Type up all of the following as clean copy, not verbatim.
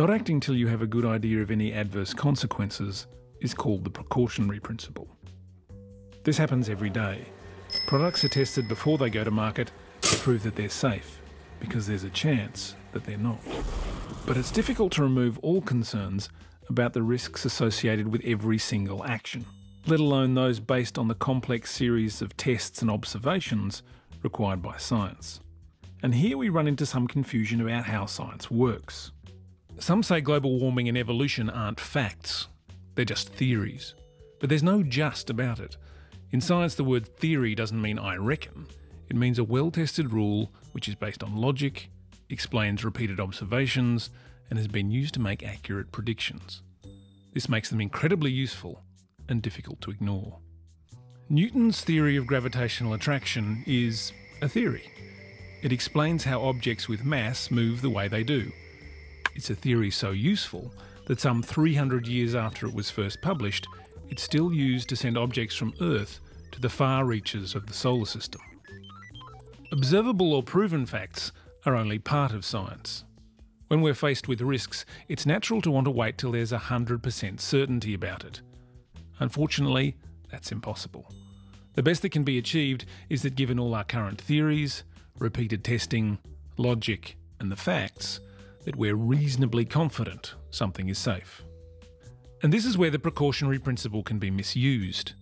Not acting till you have a good idea of any adverse consequences is called the precautionary principle. This happens every day. Products are tested before they go to market to prove that they're safe, because there's a chance that they're not. But it's difficult to remove all concerns about the risks associated with every single action, let alone those based on the complex series of tests and observations required by science. And here we run into some confusion about how science works. Some say global warming and evolution aren't facts, they're just theories. But there's no just about it. In science, the word theory doesn't mean I reckon. It means a well-tested rule which is based on logic, explains repeated observations, and has been used to make accurate predictions. This makes them incredibly useful and difficult to ignore. Newton's theory of gravitational attraction is a theory. It explains how objects with mass move the way they do. It's a theory so useful that some 300 years after it was first published, it's still used to send objects from Earth to the far reaches of the solar system. Observable or proven facts are only part of science. When we're faced with risks, it's natural to want to wait till there's 100% certainty about it. Unfortunately, that's impossible. The best that can be achieved is that given all our current theories, repeated testing, logic, and the facts, that we're reasonably confident something is safe. And this is where the precautionary principle can be misused.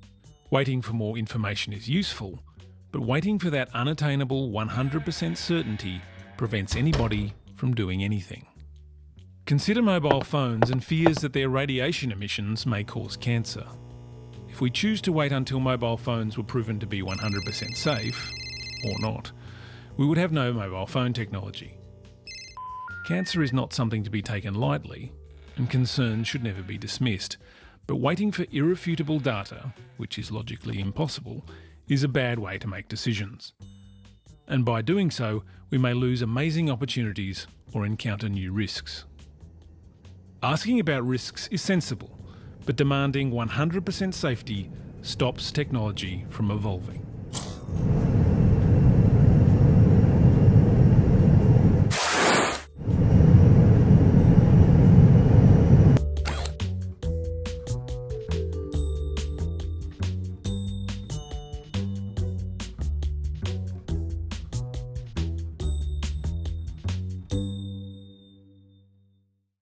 Waiting for more information is useful, but waiting for that unattainable 100% certainty prevents anybody from doing anything. Consider mobile phones and fears that their radiation emissions may cause cancer. If we choose to wait until mobile phones were proven to be 100% safe, or not, we would have no mobile phone technology. Cancer is not something to be taken lightly, and concerns should never be dismissed, but waiting for irrefutable data, which is logically impossible, is a bad way to make decisions. And by doing so, we may lose amazing opportunities or encounter new risks. Asking about risks is sensible, but demanding 100% safety stops technology from evolving.